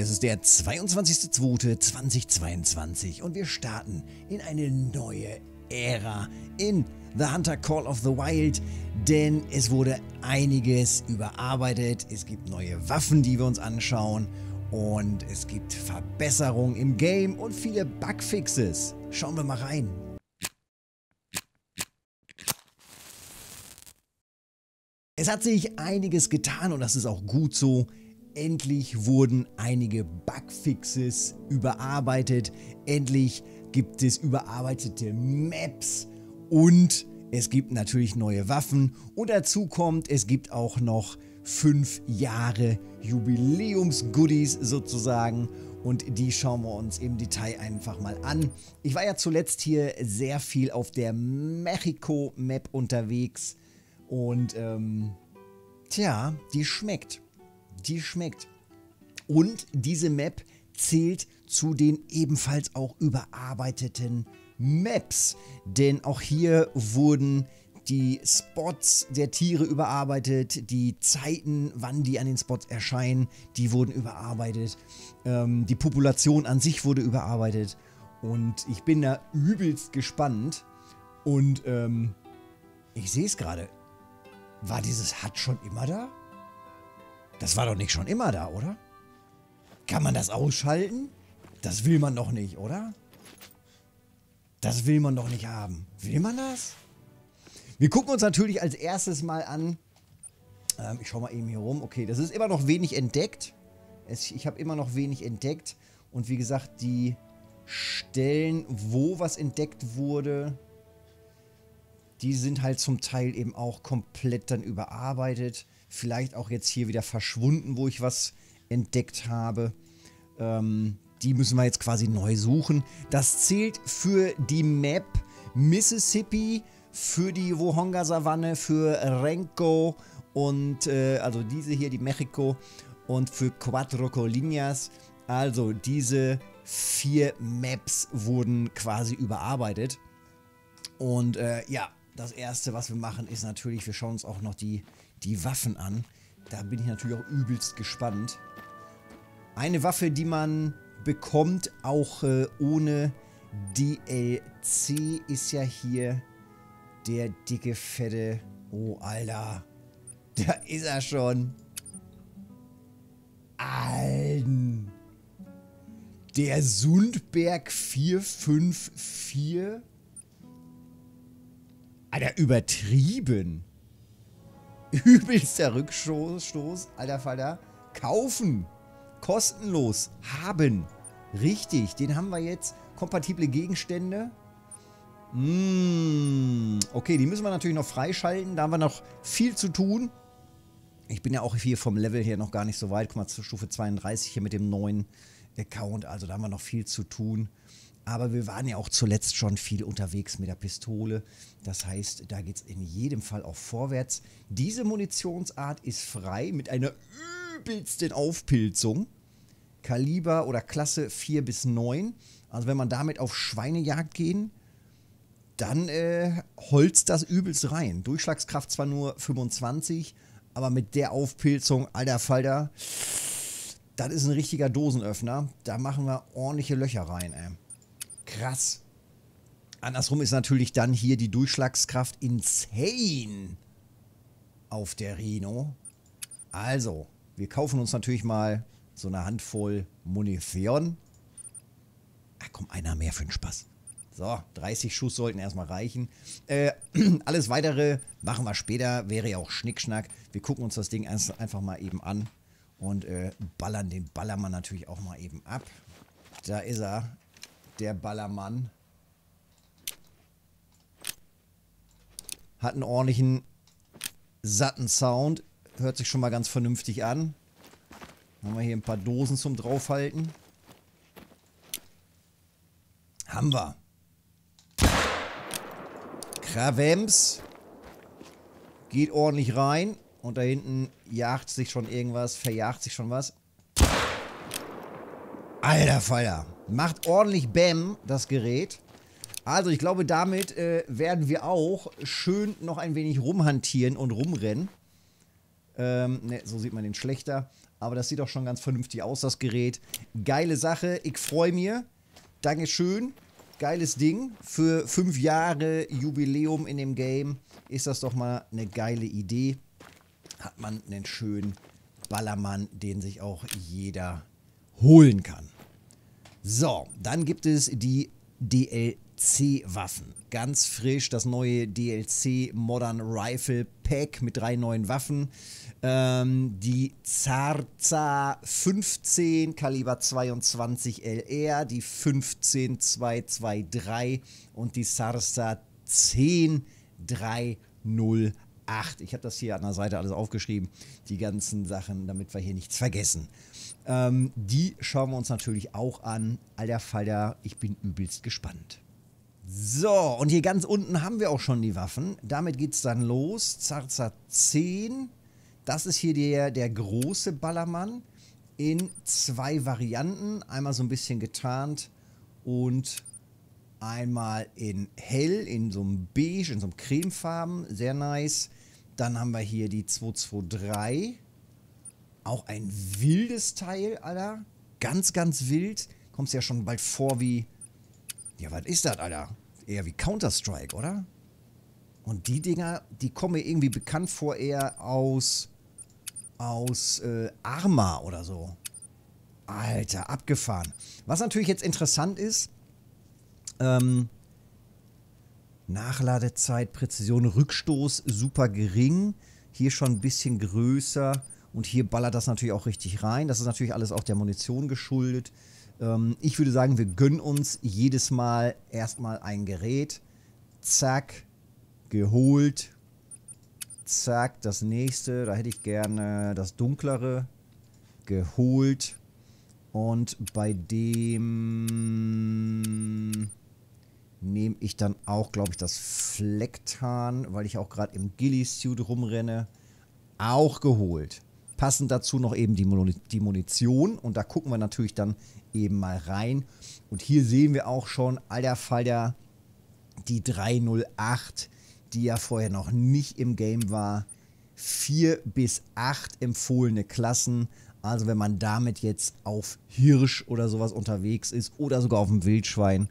Es ist der 22.02.2022 und wir starten in eine neue Ära in theHunter: Call of the Wild, denn es wurde einiges überarbeitet, es gibt neue Waffen, die wir uns anschauen und es gibt Verbesserungen im Game und viele Bugfixes. Schauen wir mal rein. Es hat sich einiges getan und das ist auch gut so. Endlich wurden einige Bugfixes überarbeitet, endlich gibt es überarbeitete Maps und es gibt natürlich neue Waffen. Und dazu kommt, es gibt auch noch 5 Jahre Jubiläumsgoodies sozusagen und die schauen wir uns im Detail einfach mal an. Ich war ja zuletzt hier sehr viel auf der Mexico-Map unterwegs und tja, die schmeckt. Die schmeckt. Und diese Map zählt zu den ebenfalls auch überarbeiteten Maps. Denn auch hier wurden die Spots der Tiere überarbeitet, die Zeiten, wann die an den Spots erscheinen, die wurden überarbeitet. Die Population an sich wurde überarbeitet. Und ich bin da übelst gespannt. Und ich sehe es gerade. War dieses Hut schon immer da? Das war doch nicht schon immer da, oder? Kann man das ausschalten? Das will man doch nicht, oder? Das will man doch nicht haben. Will man das? Wir gucken uns natürlich als erstes mal an. Ich schau mal eben hier rum. Okay, das ist immer noch wenig entdeckt. Ich habe immer noch wenig entdeckt. Und wie gesagt, die Stellen, wo was entdeckt wurde, die sind halt zum Teil eben auch komplett dann überarbeitet. Vielleicht auch jetzt hier wieder verschwunden, wo ich was entdeckt habe. Die müssen wir jetzt quasi neu suchen. Das zählt für die Map Mississippi, für die Wohonga Savanne, für Renko und also diese hier, die Mexico, und für Cuatro Colinas. Also diese 4 Maps wurden quasi überarbeitet. Und ja, das erste, was wir machen, ist natürlich, wir schauen uns auch noch die Waffen an. Da bin ich natürlich auch übelst gespannt. Eine Waffe, die man bekommt, auch ohne DLC, ist ja hier der dicke, fette... Oh, Alter. Da ist er schon. Alten. Der Sundberg 454. Alter, übertrieben. Übelster Rückstoß, alter Falter. Kaufen. Kostenlos. Haben. Richtig, den haben wir jetzt. Kompatible Gegenstände. Okay, die müssen wir natürlich noch freischalten. Da haben wir noch viel zu tun. Ich bin ja auch hier vom Level her noch gar nicht so weit. Guck mal, zur Stufe 32 hier mit dem neuen Account. Also da haben wir noch viel zu tun. Aber wir waren ja auch zuletzt schon viel unterwegs mit der Pistole. Das heißt, da geht es in jedem Fall auch vorwärts. Diese Munitionsart ist frei mit einer übelsten Aufpilzung. Kaliber oder Klasse 4 bis 9. Also wenn man damit auf Schweinejagd gehen, dann holzt das übelst rein. Durchschlagskraft zwar nur 25, aber mit der Aufpilzung, alter Falter, das ist ein richtiger Dosenöffner. Da machen wir ordentliche Löcher rein, ey. Krass. Andersrum ist natürlich dann hier die Durchschlagskraft insane auf der Rhino. Also, wir kaufen uns natürlich mal so eine Handvoll Munition. Ach komm, einer mehr für den Spaß. So, 30 Schuss sollten erstmal reichen. Alles Weitere machen wir später. Wäre ja auch Schnickschnack. Wir gucken uns das Ding einfach mal eben an und ballern den Ballermann natürlich auch mal eben ab. Da ist er. Der Ballermann hat einen ordentlichen, satten Sound. Hört sich schon mal ganz vernünftig an. Haben wir hier ein paar Dosen zum Draufhalten. Haben wir. Krawems. Geht ordentlich rein. Und da hinten jagt sich schon irgendwas, verjagt sich schon was. Alter Feuer. Macht ordentlich Bäm, das Gerät. Also ich glaube, damit werden wir auch schön noch ein wenig rumhantieren und rumrennen. Ne, so sieht man den schlechter. Aber das sieht auch schon ganz vernünftig aus, das Gerät. Geile Sache, ich freue mich. Dankeschön. Geiles Ding. Für 5 Jahre Jubiläum in dem Game ist das doch mal eine geile Idee. Hat man einen schönen Ballermann, den sich auch jeder holen kann. So, dann gibt es die DLC-Waffen. Ganz frisch das neue DLC Modern Rifle Pack mit 3 neuen Waffen. Die Zarza 15 Kaliber 22 LR, die 15223 und die Zarza 10 308. Ich habe das hier an der Seite alles aufgeschrieben, die ganzen Sachen, damit wir hier nichts vergessen. Die schauen wir uns natürlich auch an. Alter Falter, ich bin übelst gespannt. So, und hier ganz unten haben wir auch schon die Waffen. Damit geht's dann los. Zarza 10. Das ist hier der große Ballermann in 2 Varianten. Einmal so ein bisschen getarnt und einmal in hell, in so einem beige, in so einem cremefarben. Sehr nice. Dann haben wir hier die 223. Auch ein wildes Teil, Alter. Ganz, ganz wild. Kommst ja schon bald vor wie... Ja, was ist das, Alter? Eher wie Counter-Strike, oder? Und die Dinger, die kommen mir irgendwie bekannt vor, eher aus Arma oder so. Alter, abgefahren. Was natürlich jetzt interessant ist, Nachladezeit, Präzision, Rückstoß super gering. Hier schon ein bisschen größer. Und hier ballert das natürlich auch richtig rein. Das ist natürlich alles auch der Munition geschuldet. Ich würde sagen, wir gönnen uns jedes Mal erstmal ein Gerät. Zack, geholt. Zack, das nächste. Da hätte ich gerne das dunklere. Geholt. Und bei dem nehme ich dann auch, glaube ich, das Flecktarn, weil ich auch gerade im Ghillie-Suit rumrenne. Auch geholt. Passend dazu noch eben die Munition. Und da gucken wir natürlich dann eben mal rein. Und hier sehen wir auch schon, alter Falter, die 308, die ja vorher noch nicht im Game war. 4 bis 8 empfohlene Klassen. Also wenn man damit jetzt auf Hirsch oder sowas unterwegs ist oder sogar auf dem Wildschwein,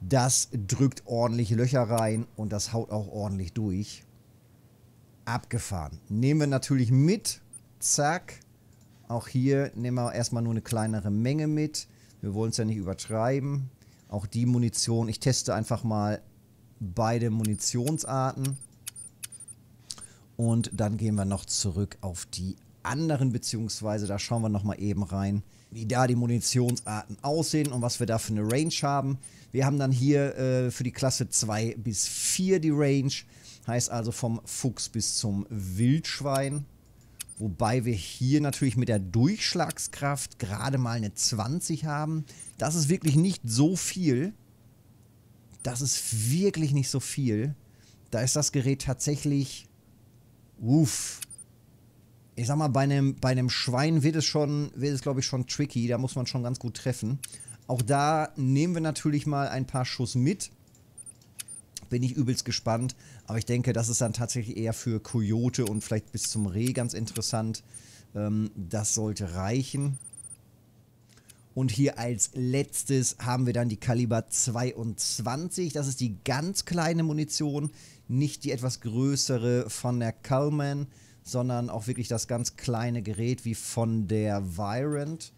das drückt ordentlich Löcher rein und das haut auch ordentlich durch. Abgefahren. Nehmen wir natürlich mit. Zack. Auch hier nehmen wir erstmal nur eine kleinere Menge mit. Wir wollen es ja nicht übertreiben. Auch die Munition. Ich teste einfach mal beide Munitionsarten. Und dann gehen wir noch zurück auf die anderen, beziehungsweise da schauen wir nochmal eben rein, wie da die Munitionsarten aussehen und was wir da für eine Range haben. Wir haben dann hier für die Klasse 2 bis 4 die Range. Heißt also vom Fuchs bis zum Wildschwein. Wobei wir hier natürlich mit der Durchschlagskraft gerade mal eine 20 haben. Das ist wirklich nicht so viel. Das ist wirklich nicht so viel. Da ist das Gerät tatsächlich... Uff. Ich sag mal, bei einem Schwein wird es glaube ich schon tricky. Da muss man schon ganz gut treffen. Auch da nehmen wir natürlich mal ein paar Schuss mit. Bin ich übelst gespannt, aber ich denke, das ist dann tatsächlich eher für Coyote und vielleicht bis zum Reh ganz interessant. Das sollte reichen. Und hier als letztes haben wir dann die Kaliber 22. Das ist die ganz kleine Munition, nicht die etwas größere von der Cullman, sondern auch wirklich das ganz kleine Gerät wie von der Virant.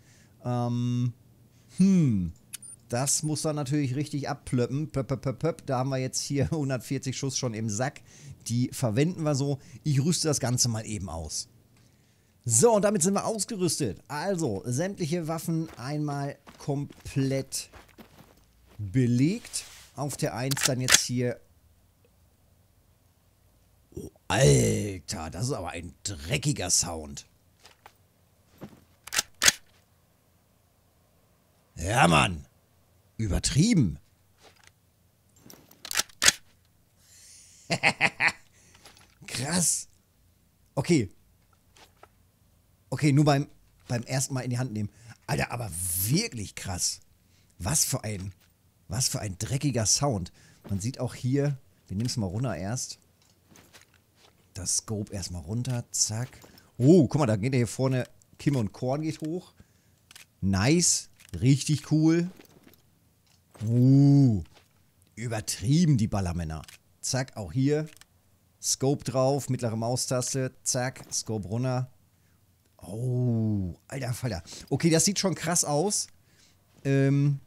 Das muss dann natürlich richtig abplöppen. Da haben wir jetzt hier 140 Schuss schon im Sack. Die verwenden wir so. Ich rüste das Ganze mal eben aus. So, und damit sind wir ausgerüstet. Also, sämtliche Waffen einmal komplett belegt. Auf der 1 dann jetzt hier... Oh, Alter, das ist aber ein dreckiger Sound. Ja, Mann. Übertrieben. Krass. Okay. Okay, nur beim ersten Mal in die Hand nehmen. Alter, aber wirklich krass. Was für ein dreckiger Sound. Man sieht auch hier, wir nehmen es mal runter erst. Das Scope erstmal runter, zack. Oh, guck mal, da geht hier vorne Kim und Korn geht hoch. Nice. Richtig cool. Übertrieben die Ballermänner. Zack, auch hier. Scope drauf, mittlere Maustaste. Zack, Scope runter. Oh, alter Falter. Okay, das sieht schon krass aus. Da gehen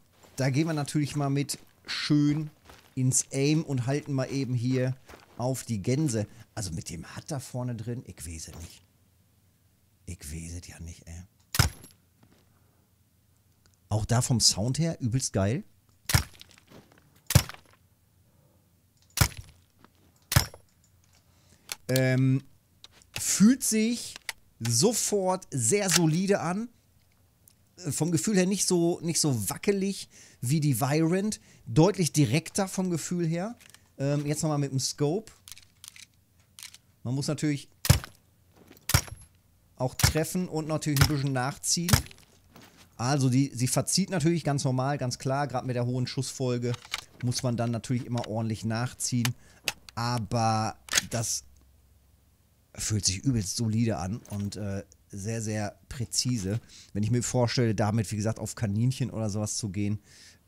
wir natürlich mal mit schön ins Aim und halten mal eben hier auf die Gänse. Also mit dem Hut da vorne drin, ich weiß es nicht. Ich weiß es ja nicht, ey. Auch da vom Sound her übelst geil. Fühlt sich sofort sehr solide an. Vom Gefühl her nicht so wackelig wie die Virant. Deutlich direkter vom Gefühl her. Jetzt nochmal mit dem Scope. Man muss natürlich auch treffen und natürlich ein bisschen nachziehen. Also sie verzieht natürlich ganz normal, ganz klar. Gerade mit der hohen Schussfolge muss man dann natürlich immer ordentlich nachziehen. Aber das fühlt sich übelst solide an und sehr, sehr präzise. Wenn ich mir vorstelle, damit, wie gesagt, auf Kaninchen oder sowas zu gehen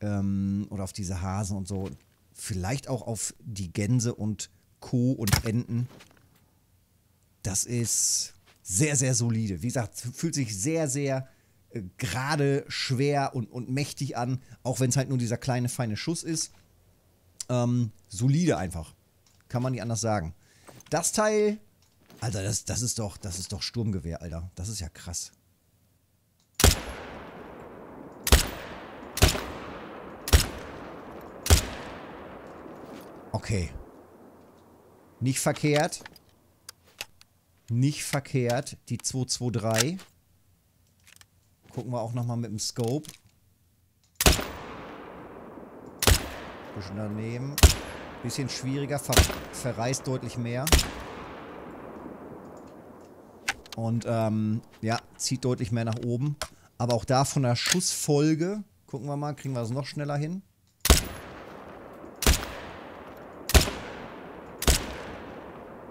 oder auf diese Hasen und so. Vielleicht auch auf die Gänse und Co. und Enten. Das ist sehr, sehr solide. Wie gesagt, fühlt sich sehr, sehr gerade, schwer und mächtig an. Auch wenn es halt nur dieser kleine, feine Schuss ist. Solide einfach. Kann man nicht anders sagen. Das Teil... Alter, das ist doch Sturmgewehr, Alter. Das ist ja krass. Okay. Nicht verkehrt. Nicht verkehrt. Die 223. Gucken wir auch nochmal mit dem Scope. Bisschen daneben. Bisschen schwieriger. Verreißt deutlich mehr. Und ja, zieht deutlich mehr nach oben. Aber auch da von der Schussfolge, gucken wir mal, kriegen wir das noch schneller hin.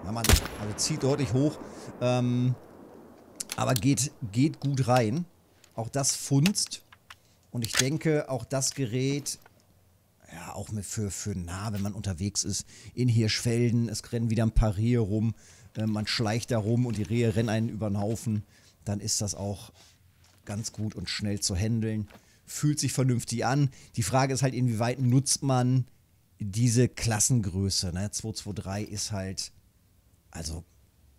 Ja, man, also zieht deutlich hoch. Aber geht gut rein. Auch das funzt. Und ich denke, auch das Gerät, ja, auch mit für nah, wenn man unterwegs ist, in Hirschfelden, es rennen wieder ein paar Rehe rum. Man schleicht da rum und die Rehe rennen einen über den Haufen. Dann ist das auch ganz gut und schnell zu handeln. Fühlt sich vernünftig an. Die Frage ist halt, inwieweit nutzt man diese Klassengröße. Ne? 223 ist halt, also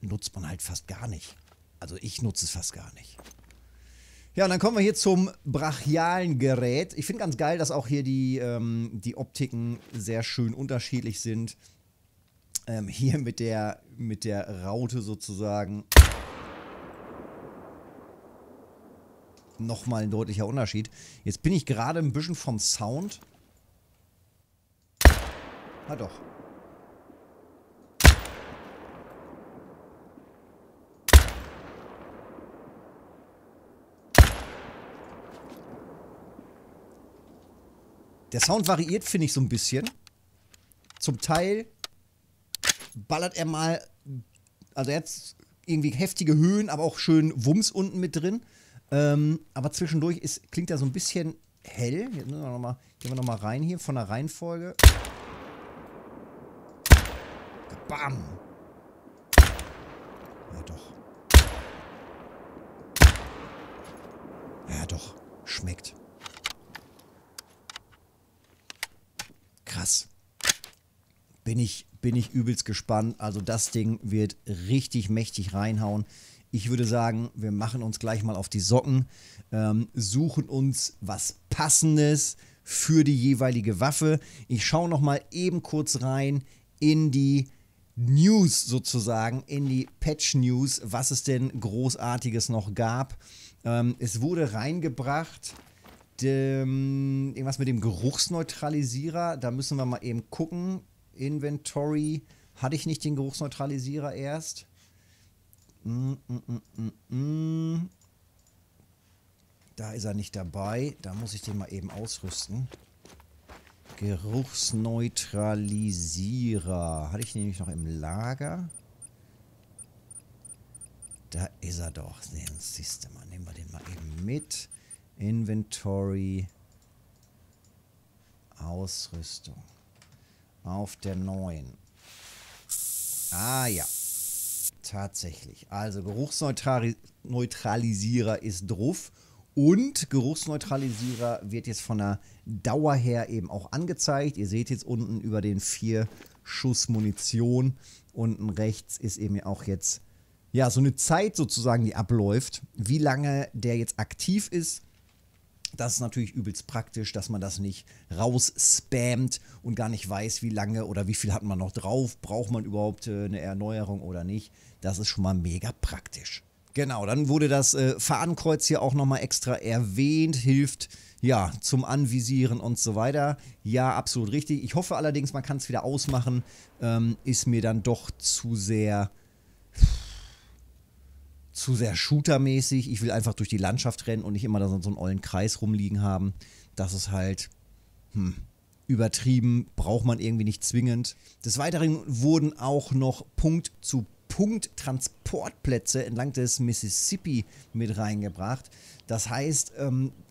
nutzt man halt fast gar nicht. Also ich nutze es fast gar nicht. Ja, und dann kommen wir hier zum brachialen Gerät. Ich finde ganz geil, dass auch hier die Optiken sehr schön unterschiedlich sind. Hier mit der Raute sozusagen nochmal ein deutlicher Unterschied. Jetzt bin ich gerade ein bisschen vom Sound. Ah doch. Der Sound variiert, finde ich, so ein bisschen. Zum Teil ballert er mal, also jetzt irgendwie heftige Höhen, aber auch schön Wumms unten mit drin. Aber zwischendurch klingt er so ein bisschen hell. Jetzt müssen wir gehen wir nochmal rein hier von der Reihenfolge. Bam! Ja doch. Ja doch, schmeckt. Krass. Bin ich übelst gespannt. Also das Ding wird richtig mächtig reinhauen. Ich würde sagen, wir machen uns gleich mal auf die Socken, suchen uns was Passendes für die jeweilige Waffe. Ich schaue nochmal eben kurz rein in die News sozusagen, in die Patch News, was es denn Großartiges noch gab. Es wurde reingebracht, irgendwas mit dem Geruchsneutralisierer. Da müssen wir mal eben gucken. Inventory, hatte ich nicht den Geruchsneutralisierer erst? Da ist er nicht dabei. Da muss ich den mal eben ausrüsten. Geruchsneutralisierer. Hatte ich nämlich noch im Lager? Da ist er doch. Den siehst du mal. Nehmen wir den mal eben mit. Inventory. Ausrüstung. Auf der 9. Ah ja. Tatsächlich. Also Geruchsneutralisierer ist drauf. Und Geruchsneutralisierer wird jetzt von der Dauer her eben auch angezeigt. Ihr seht jetzt unten über den 4 Schuss Munition. Unten rechts ist eben auch jetzt ja so eine Zeit sozusagen, die abläuft. Wie lange der jetzt aktiv ist, das ist natürlich übelst praktisch, dass man das nicht rausspammt und gar nicht weiß, wie lange oder wie viel hat man noch drauf. Braucht man überhaupt eine Erneuerung oder nicht? Das ist schon mal mega praktisch. Genau, dann wurde das Fahnenkreuz hier auch nochmal extra erwähnt, hilft ja zum Anvisieren und so weiter. Ja, absolut richtig. Ich hoffe allerdings, man kann es wieder ausmachen. Ist mir dann doch zu sehr shootermäßig. Ich will einfach durch die Landschaft rennen und nicht immer da so einen ollen Kreis rumliegen haben. Das ist halt übertrieben, braucht man irgendwie nicht zwingend. Des Weiteren wurden auch noch Punkt zu Punkt Transportplätze entlang des Mississippi mit reingebracht. Das heißt,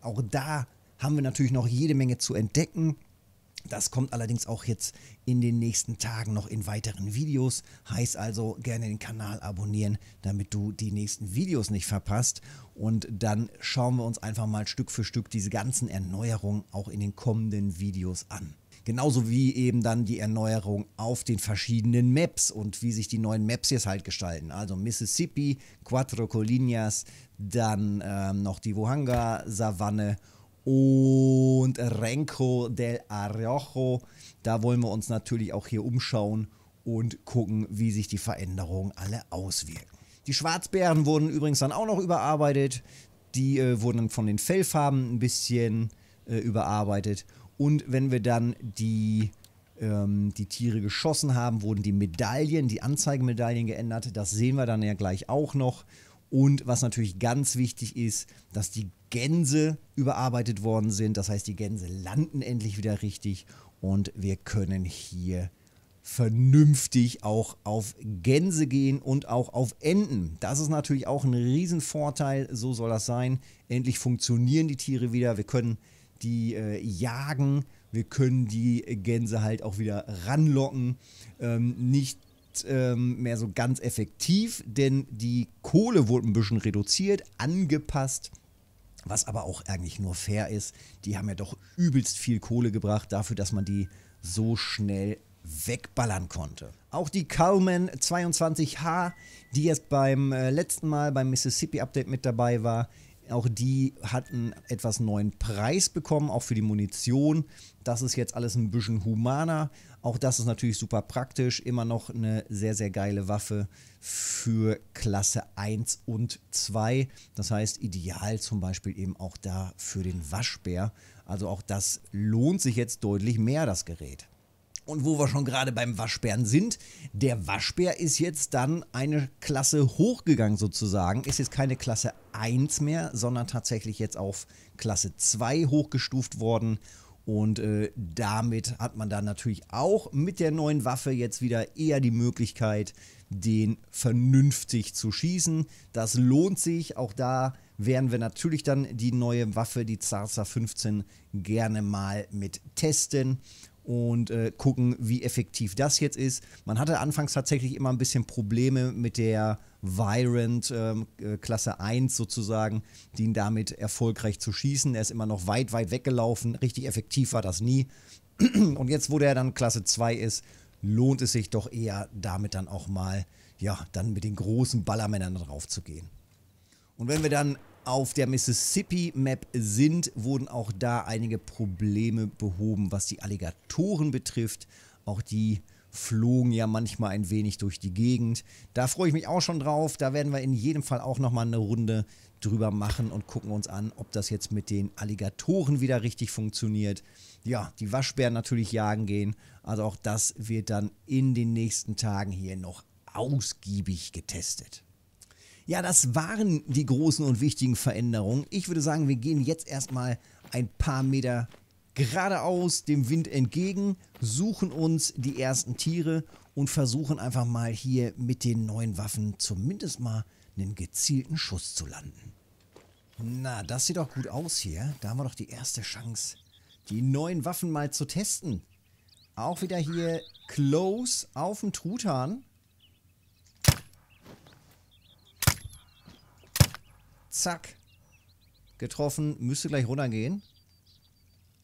auch da haben wir natürlich noch jede Menge zu entdecken. Das kommt allerdings auch jetzt in den nächsten Tagen noch in weiteren Videos. Heißt also, gerne den Kanal abonnieren, damit du die nächsten Videos nicht verpasst. Und dann schauen wir uns einfach mal Stück für Stück diese ganzen Erneuerungen auch in den kommenden Videos an. Genauso wie eben dann die Erneuerung auf den verschiedenen Maps und wie sich die neuen Maps jetzt halt gestalten. Also Mississippi, Cuatro Colinas, dann noch die Wohonga Savanne und Rancho del Arroyo. Da wollen wir uns natürlich auch hier umschauen und gucken, wie sich die Veränderungen alle auswirken. Die Schwarzbären wurden übrigens dann auch noch überarbeitet. Die wurden von den Fellfarben ein bisschen überarbeitet. Und wenn wir dann die Tiere geschossen haben, wurden die Medaillen, die Anzeigemedaillen geändert. Das sehen wir dann ja gleich auch noch. Und was natürlich ganz wichtig ist, dass die Gänse überarbeitet worden sind. Das heißt, die Gänse landen endlich wieder richtig. Und wir können hier vernünftig auch auf Gänse gehen und auch auf Enten. Das ist natürlich auch ein Riesenvorteil. So soll das sein. Endlich funktionieren die Tiere wieder. Wir können die jagen, wir können die Gänse halt auch wieder ranlocken, nicht mehr so ganz effektiv, denn die Kohle wurde ein bisschen reduziert, angepasst, was aber auch eigentlich nur fair ist. Die haben ja doch übelst viel Kohle gebracht dafür, dass man die so schnell wegballern konnte. Auch die Cullman 22H, die jetzt beim letzten Mal beim Mississippi-Update mit dabei war, auch die hatten etwas neuen Preis bekommen, auch für die Munition. Das ist jetzt alles ein bisschen humaner. Auch das ist natürlich super praktisch. Immer noch eine sehr, sehr geile Waffe für Klasse 1 und 2. Das heißt, ideal zum Beispiel eben auch da für den Waschbär. Also auch das lohnt sich jetzt deutlich mehr, das Gerät. Und wo wir schon gerade beim Waschbären sind, der Waschbär ist jetzt dann eine Klasse hochgegangen sozusagen. Ist jetzt keine Klasse 1 mehr, sondern tatsächlich jetzt auf Klasse 2 hochgestuft worden. Und damit hat man dann natürlich auch mit der neuen Waffe jetzt wieder eher die Möglichkeit, den vernünftig zu schießen. Das lohnt sich. Auch da werden wir natürlich dann die neue Waffe, die Zarza 15, gerne mal mit testen und gucken, wie effektiv das jetzt ist. Man hatte anfangs tatsächlich immer ein bisschen Probleme mit der Virant Klasse 1 sozusagen, die damit erfolgreich zu schießen. Er ist immer noch weit, weit weggelaufen. Richtig effektiv war das nie. Und jetzt, wo der dann Klasse 2 ist, lohnt es sich doch eher, damit dann auch mal, ja, dann mit den großen Ballermännern drauf zu gehen. Und wenn wir dann auf der Mississippi-Map sind, wurden auch da einige Probleme behoben, was die Alligatoren betrifft. Auch die flogen ja manchmal ein wenig durch die Gegend. Da freue ich mich auch schon drauf. Da werden wir in jedem Fall auch nochmal eine Runde drüber machen und gucken uns an, ob das jetzt mit den Alligatoren wieder richtig funktioniert. Ja, die Waschbären natürlich jagen gehen. Also auch das wird dann in den nächsten Tagen hier noch ausgiebig getestet. Ja, das waren die großen und wichtigen Veränderungen. Ich würde sagen, wir gehen jetzt erstmal ein paar Meter geradeaus dem Wind entgegen, suchen uns die ersten Tiere und versuchen einfach mal hier mit den neuen Waffen zumindest mal einen gezielten Schuss zu landen. Na, das sieht doch gut aus hier. Da haben wir doch die erste Chance, die neuen Waffen mal zu testen. Auch wieder hier close auf den Truthahn. Zack. Getroffen. Müsste gleich runtergehen.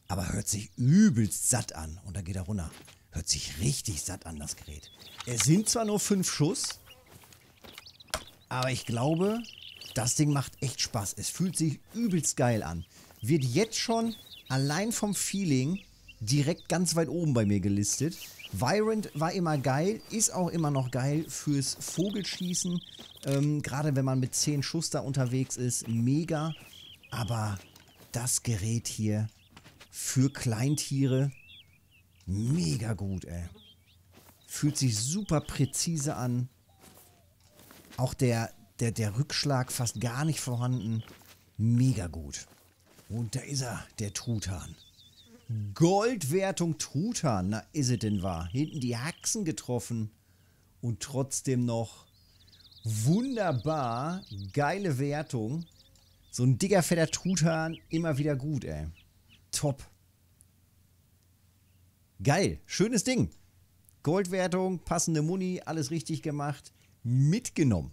Aber hört sich übelst satt an. Und dann geht er runter. Hört sich richtig satt an, das Gerät. Es sind zwar nur 5 Schuss, aber ich glaube, das Ding macht echt Spaß. Es fühlt sich übelst geil an. Wird jetzt schon allein vom Feeling direkt ganz weit oben bei mir gelistet. Virant war immer geil, ist auch immer noch geil fürs Vogelschießen. Gerade wenn man mit 10 Schuss da unterwegs ist, mega. Aber das Gerät hier für Kleintiere, mega gut, ey. Fühlt sich super präzise an. Auch der Rückschlag fast gar nicht vorhanden. Mega gut. Und da ist er, der Truthahn. Goldwertung Truthahn. Na, ist es denn wahr? Hinten die Haxen getroffen. Und trotzdem noch wunderbar geile Wertung. So ein dicker, fetter Truthahn. Immer wieder gut, ey. Top. Geil. Schönes Ding. Goldwertung, passende Muni, alles richtig gemacht. Mitgenommen.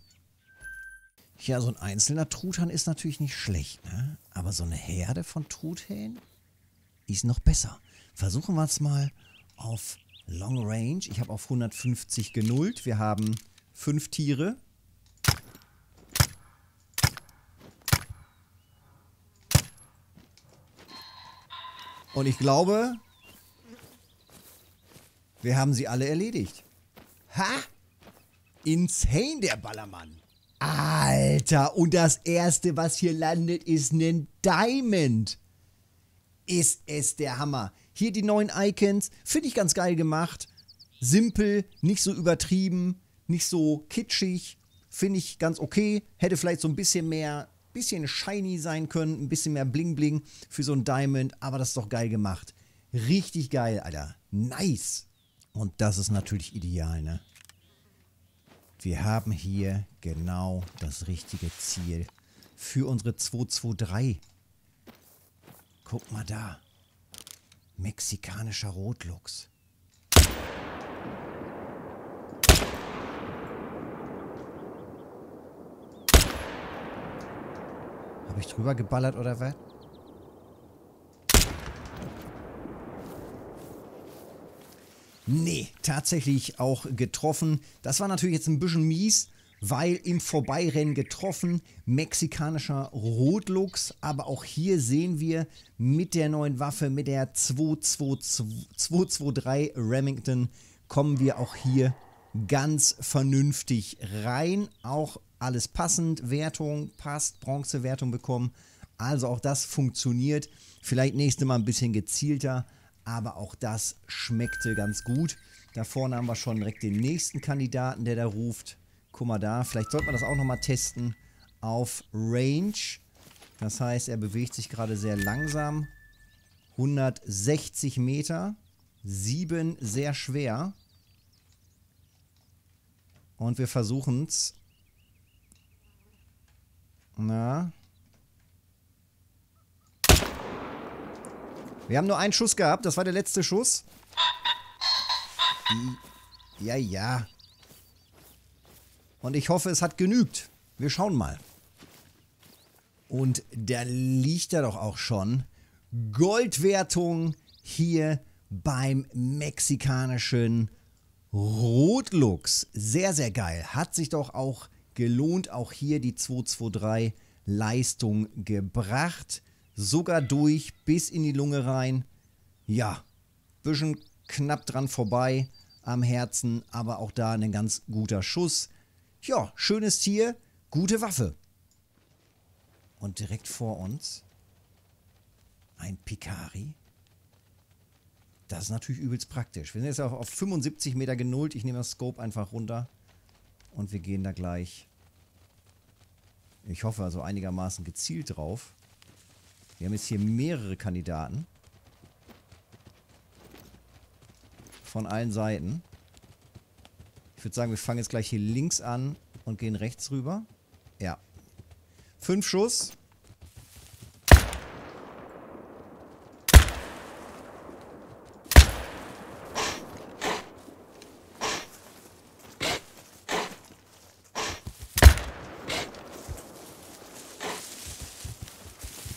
Ja, so ein einzelner Truthahn ist natürlich nicht schlecht, ne? Aber so eine Herde von Truthähnen ist noch besser. Versuchen wir es mal auf Long Range. Ich habe auf 150 genullt. Wir haben 5 Tiere. Und ich glaube, wir haben sie alle erledigt. Ha! Insane, der Ballermann. Alter, und das Erste, was hier landet, ist ein Diamond. Ist es der Hammer. Hier die neuen Icons, finde ich ganz geil gemacht. Simpel, nicht so übertrieben, nicht so kitschig. Finde ich ganz okay. Hätte vielleicht so ein bisschen mehr, bisschen shiny sein können, ein bisschen mehr Bling Bling für so ein Diamond. Aber das ist doch geil gemacht. Richtig geil, Alter. Nice. Und das ist natürlich ideal, ne? Wir haben hier genau das richtige Ziel für unsere 223. Guck mal da. Mexikanischer Rotluchs. Habe ich drüber geballert oder was? Nee, tatsächlich auch getroffen. Das war natürlich jetzt ein bisschen mies, weil im Vorbeirennen getroffen, mexikanischer Rotluchs. Aber auch hier sehen wir mit der neuen Waffe, mit der 223 Remington, kommen wir auch hier ganz vernünftig rein. Auch alles passend, Wertung passt, Bronzewertung bekommen. Also auch das funktioniert. Vielleicht nächstes Mal ein bisschen gezielter. Aber auch das schmeckte ganz gut. Da vorne haben wir schon direkt den nächsten Kandidaten, der da ruft. Guck mal da, vielleicht sollte man das auch nochmal testen. Auf Range. Das heißt, er bewegt sich gerade sehr langsam. 160 Meter. 7 sehr schwer. Und wir versuchen es. Na. Wir haben nur einen Schuss gehabt, das war der letzte Schuss. Ja, ja. Und ich hoffe, es hat genügt. Wir schauen mal. Und da liegt er doch auch schon. Goldwertung hier beim mexikanischen Rotluchs. Sehr, sehr geil. Hat sich doch auch gelohnt. Auch hier die 223 Leistung gebracht. Sogar durch, bis in die Lunge rein. Ja, bisschen knapp dran vorbei am Herzen, aber auch da ein ganz guter Schuss. Ja, schönes Tier, gute Waffe. Und direkt vor uns ein Picari. Das ist natürlich übelst praktisch. Wir sind jetzt auf 75 Meter genullt. Ich nehme das Scope einfach runter und wir gehen da gleich, ich hoffe, also einigermaßen gezielt drauf. Wir haben jetzt hier mehrere Kandidaten. Von allen Seiten. Ich würde sagen, wir fangen jetzt gleich hier links an und gehen rechts rüber. Ja. 5 Schuss.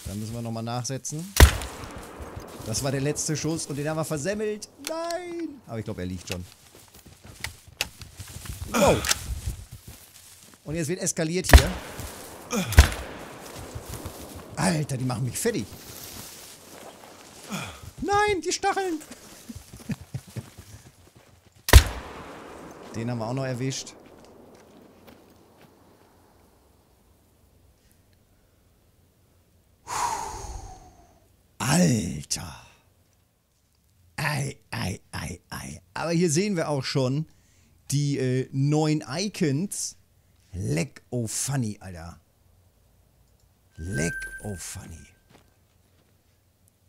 Dann müssen wir nochmal nachsetzen. Das war der letzte Schuss und den haben wir versemmelt. Nein! Aber ich glaube, er liegt schon. Wow! Und jetzt wird eskaliert hier. Alter, die machen mich fertig. Nein, die Stacheln! Den haben wir auch noch erwischt. Alter. Ei, ei, ei, ei. Aber hier sehen wir auch schon die neuen Icons. Leck oh funny, Alter. Leck oh funny.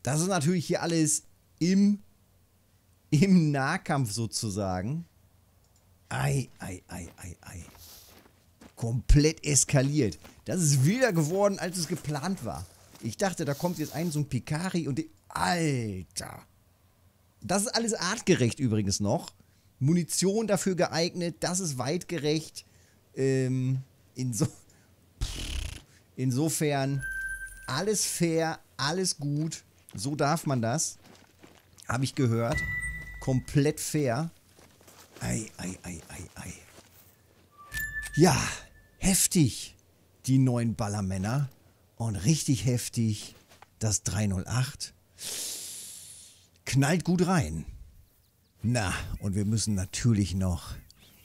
Das ist natürlich hier alles im Nahkampf sozusagen. Ei, ei, ei, ei, ei. Komplett eskaliert. Das ist wilder geworden, als es geplant war. Ich dachte, da kommt jetzt ein so ein Picari und... Alter. Das ist alles artgerecht übrigens noch. Munition dafür geeignet, das ist weitgerecht. Insofern alles fair, alles gut. So darf man das. Habe ich gehört. Komplett fair. Ei, ei, ei, ei, ei. Ja, heftig. Die neuen Ballermänner. Und richtig heftig das 308. Knallt gut rein. Na, und wir müssen natürlich noch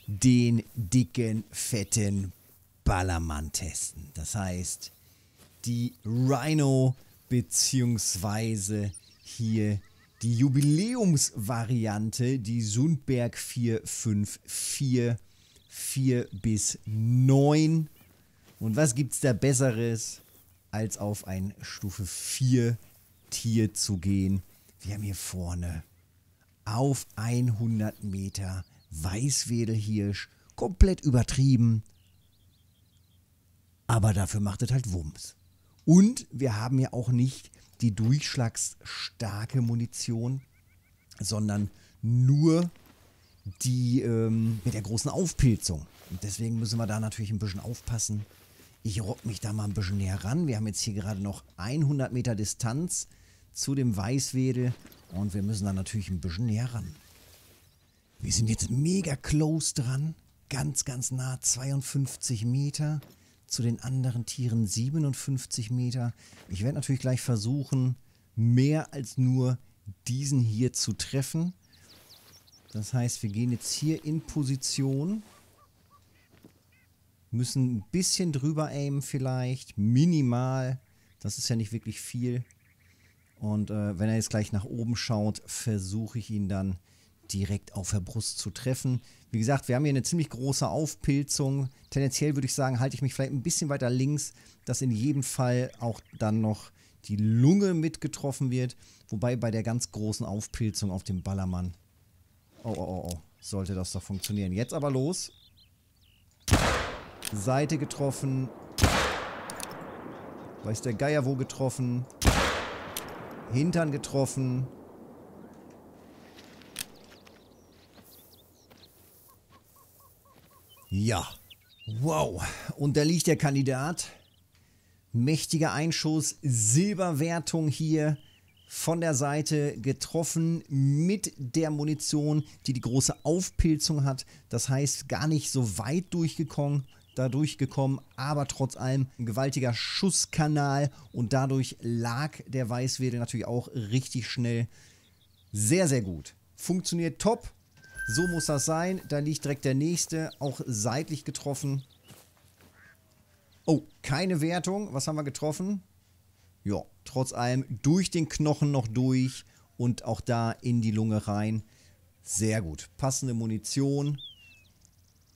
den dicken, fetten Ballermann testen. Das heißt, die Rhino bzw. hier die Jubiläumsvariante, die Sundberg 454, 4 bis 9. Und was gibt's da Besseres, als auf ein Stufe 4 Tier zu gehen? Wir haben hier vorne auf 100 Meter Weißwedelhirsch, komplett übertrieben, aber dafür macht es halt Wumms. Und wir haben ja auch nicht die durchschlagsstarke Munition, sondern nur die mit der großen Aufpilzung. Und deswegen müssen wir da natürlich ein bisschen aufpassen. Ich rock mich da mal ein bisschen näher ran. Wir haben jetzt hier gerade noch 100 Meter Distanz zu dem Weißwedel und wir müssen da natürlich ein bisschen näher ran. Wir sind jetzt mega close dran, ganz, ganz nah, 52 Meter, zu den anderen Tieren 57 Meter. Ich werde natürlich gleich versuchen, mehr als nur diesen hier zu treffen. Das heißt, wir gehen jetzt hier in Position, müssen ein bisschen drüber aimen vielleicht, minimal, das ist ja nicht wirklich viel. Und wenn er jetzt gleich nach oben schaut, versuche ich ihn dann direkt auf der Brust zu treffen. Wie gesagt, wir haben hier eine ziemlich große Aufpilzung. Tendenziell würde ich sagen, halte ich mich vielleicht ein bisschen weiter links, dass in jedem Fall auch dann noch die Lunge mitgetroffen wird. Wobei bei der ganz großen Aufpilzung auf dem Ballermann... Oh, oh, oh, oh, sollte das doch funktionieren. Jetzt aber los. Seite getroffen. Weiß der Geier wo getroffen. Hintern getroffen. Ja, wow. Und da liegt der Kandidat. Mächtiger Einschuss, Silberwertung hier von der Seite getroffen mit der Munition, die die große Aufpilzung hat. Das heißt, gar nicht so weit durchgekommen, aber trotz allem ein gewaltiger Schusskanal und dadurch lag der Weißwedel natürlich auch richtig schnell. Sehr, sehr gut. Funktioniert top. So muss das sein. Da liegt direkt der nächste, auch seitlich getroffen. Oh, keine Wertung. Was haben wir getroffen? Ja, trotz allem durch den Knochen noch durch und auch da in die Lunge rein. Sehr gut. Passende Munition.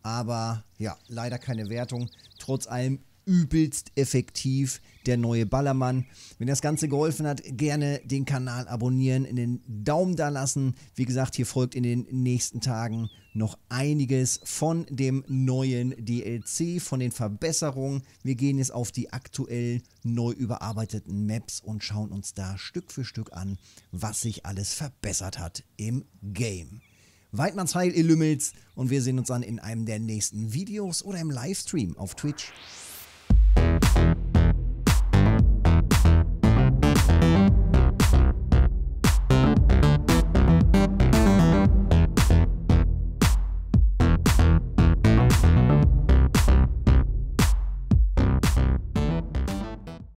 Aber ja, leider keine Wertung. Trotz allem übelst effektiv, der neue Ballermann. Wenn das Ganze geholfen hat, gerne den Kanal abonnieren, einen Daumen da lassen. Wie gesagt, hier folgt in den nächsten Tagen noch einiges von dem neuen DLC, von den Verbesserungen. Wir gehen jetzt auf die aktuell neu überarbeiteten Maps und schauen uns da Stück für Stück an, was sich alles verbessert hat im Game. Weidmanns Heil, ihr Lümmels, und wir sehen uns dann in einem der nächsten Videos oder im Livestream auf Twitch.